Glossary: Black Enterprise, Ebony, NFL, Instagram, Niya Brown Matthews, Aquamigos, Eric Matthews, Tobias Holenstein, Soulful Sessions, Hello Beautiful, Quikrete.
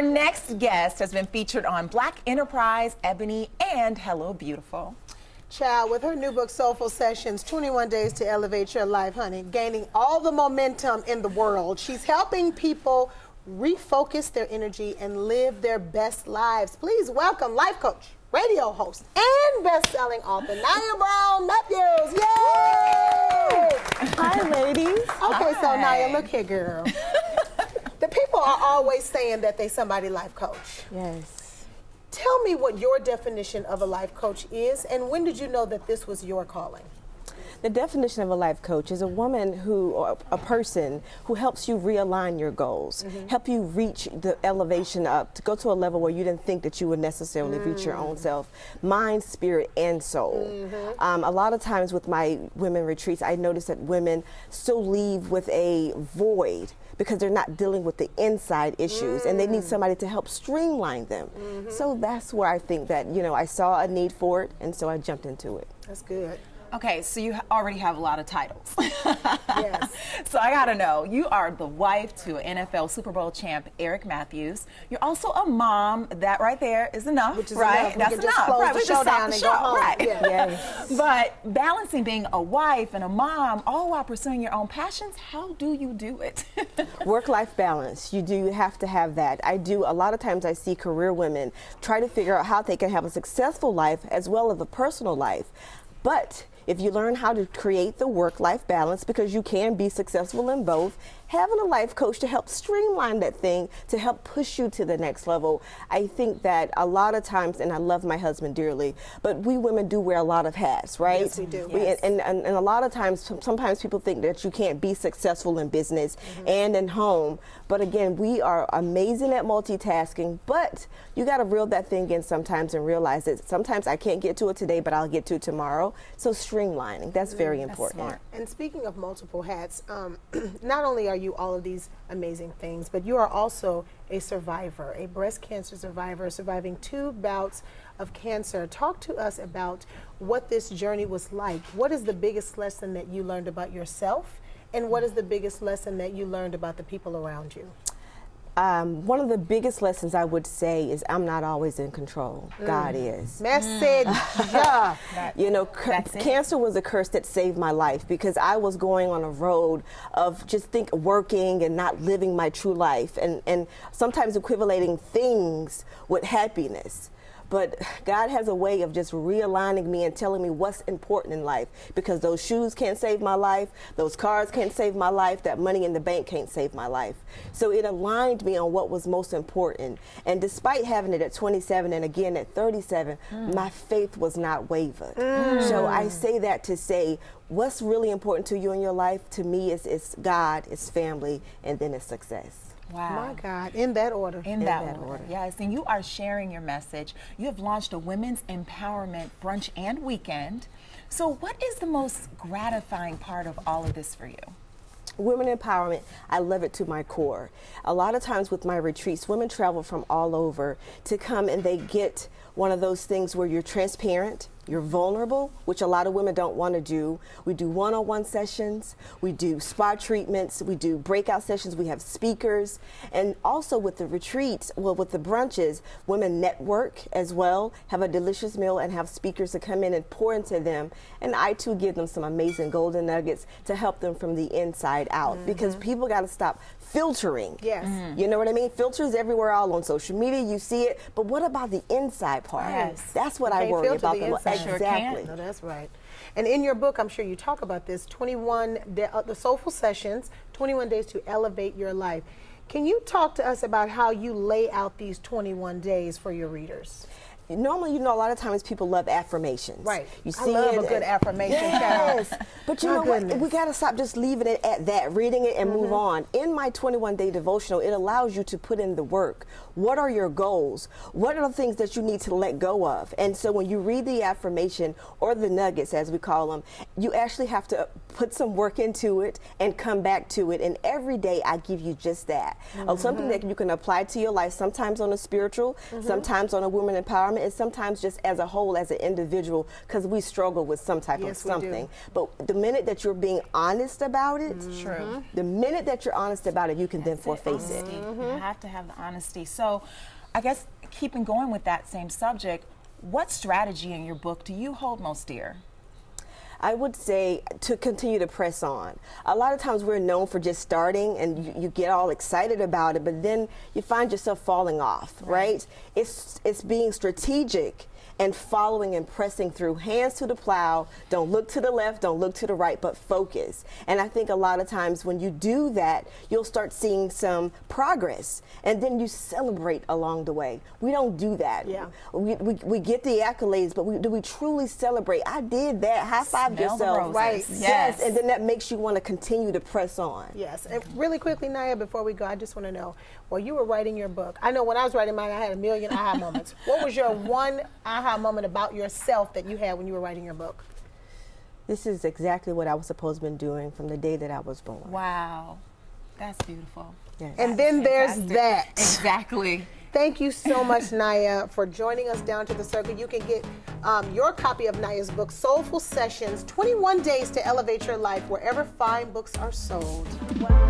Our next guest has been featured on Black Enterprise, Ebony, and Hello Beautiful. Child, with her new book, Soulful Sessions, 21 Days to Elevate Your Life, honey, gaining all the momentum in the world. She's helping people refocus their energy and live their best lives. Please welcome life coach, radio host, and best-selling author, Niya Brown Matthews. Yay! Hi, ladies. Okay, hi. So Niya, look here, girl. The people are always saying that they somebody life coach. Yes. Tell me what your definition of a life coach is, and when did you know that this was your calling? The definition of a life coach is a woman who, or a person who helps you realign your goals, help you reach the elevation up, to go to a level where you didn't think that you would necessarily reach your own self, mind, spirit, and soul. A lot of times with my women retreats, I notice that women still leave with a void because they're not dealing with the inside issues and they need somebody to help streamline them. So that's where I think that, you know, I saw a need for it, and so I jumped into it. That's good. Okay, so you already have a lot of titles. Yes. So I gotta know, you are the wife to an NFL Super Bowl champ, Eric Matthews. You're also a mom. That right there is enough, which is right? Enough. That's enough, right? We just stop the show, right? Yeah. Yes. But balancing being a wife and a mom, all while pursuing your own passions, how do you do it? Work-life balance. You do have to have that. I do. A lot of times, I see career women try to figure out how they can have a successful life as well as a personal life, but if you learn how to create the work-life balance, because you can be successful in both, having a life coach to help streamline that thing, to help push you to the next level. I think that a lot of times, and I love my husband dearly, but we women do wear a lot of hats, right? Yes, we do. Yes. And a lot of times, sometimes people think that you can't be successful in business and in home. But again, we are amazing at multitasking, but you got to reel that thing in sometimes and realize that sometimes I can't get to it today, but I'll get to it tomorrow. So streamlining, that's very important. That's smart. And speaking of multiple hats, not only are you all of these amazing things, but you are also a survivor, a breast cancer survivor, surviving 2 bouts of cancer. Talk to us about what this journey was like. What is the biggest lesson that you learned about yourself, and what is the biggest lesson that you learned about the people around you? One of the biggest lessons I would say is I'm not always in control. God is. Message. You know, cancer was a curse that saved my life, because I was going on a road of just working and not living my true life, and sometimes equating things with happiness. But God has a way of just realigning me and telling me what's important in life, because those shoes can't save my life, those cars can't save my life, that money in the bank can't save my life. So it aligned me on what was most important. And despite having it at 27 and again at 37, my faith was not wavered. So I say that to say, what's really important to you in your life, to me, is God, it's family, and then it's success. Wow. My God, in that order. In that order. Yes, and you are sharing your message. You have launched a women's empowerment brunch and weekend. So what is the most gratifying part of all of this for you? Women empowerment, I love it to my core. A lot of times with my retreats, women travel from all over to come, and they get one of those things where you're transparent, you're vulnerable, which a lot of women don't want to do. We do one-on-one sessions, we do spa treatments, we do breakout sessions, we have speakers. And also with the retreats, well, with the brunches, women network as well, have a delicious meal, and have speakers to come in and pour into them. And I too give them some amazing golden nuggets to help them from the inside out, because people got to stop filtering. Yes. You know what I mean? Filters everywhere, all on social media, you see it. But what about the inside part? Yes. That's what I worry about. Exactly. No, that's right. And in your book, I'm sure you talk about this, the Soulful Sessions, 21 Days to Elevate Your Life. Can you talk to us about how you lay out these 21 days for your readers? Normally, you know, a lot of times people love affirmations. Right. You see, I love a good affirmation. Yes. But you know what? We got to stop just leaving it at that, reading it and move on. In my 21-day devotional, it allows you to put in the work. What are your goals? What are the things that you need to let go of? And so when you read the affirmation, or the nuggets as we call them, you actually have to put some work into it and come back to it. And every day I give you just that. Something that you can apply to your life, sometimes on a spiritual, sometimes on a woman empowerment, is sometimes just as a whole, as an individual, because we struggle with some type of something. But the minute that you're being honest about it, the minute that you're honest about it, you can then forface it. You have to have the honesty. So I guess keeping going with that same subject, what strategy in your book do you hold most dear? I would say to continue to press on. A lot of times we're known for just starting and you get all excited about it, but then you find yourself falling off, right? It's being strategic and following and pressing through, hands to the plow, don't look to the left, don't look to the right, but focus. And I think a lot of times when you do that, you'll start seeing some progress, and then you celebrate along the way. We don't do that. We get the accolades, but do we truly celebrate? I did that, high five yourself, right? Yes, and then that makes you want to continue to press on. Yes, and really quickly, Niya, before we go, I just want to know, while you were writing your book, I know when I was writing mine, I had a million aha moments. What was your one aha moment about yourself that you had when you were writing your book? This is exactly what I was supposed to have been doing from the day that I was born. Wow, that's beautiful. Yes. And then there's that. Exactly. Thank you so much, Niya, for joining us down to the circle. You can get your copy of Niya's book, Soulful Sessions, 21 Days to Elevate Your Life, wherever fine books are sold. Wow.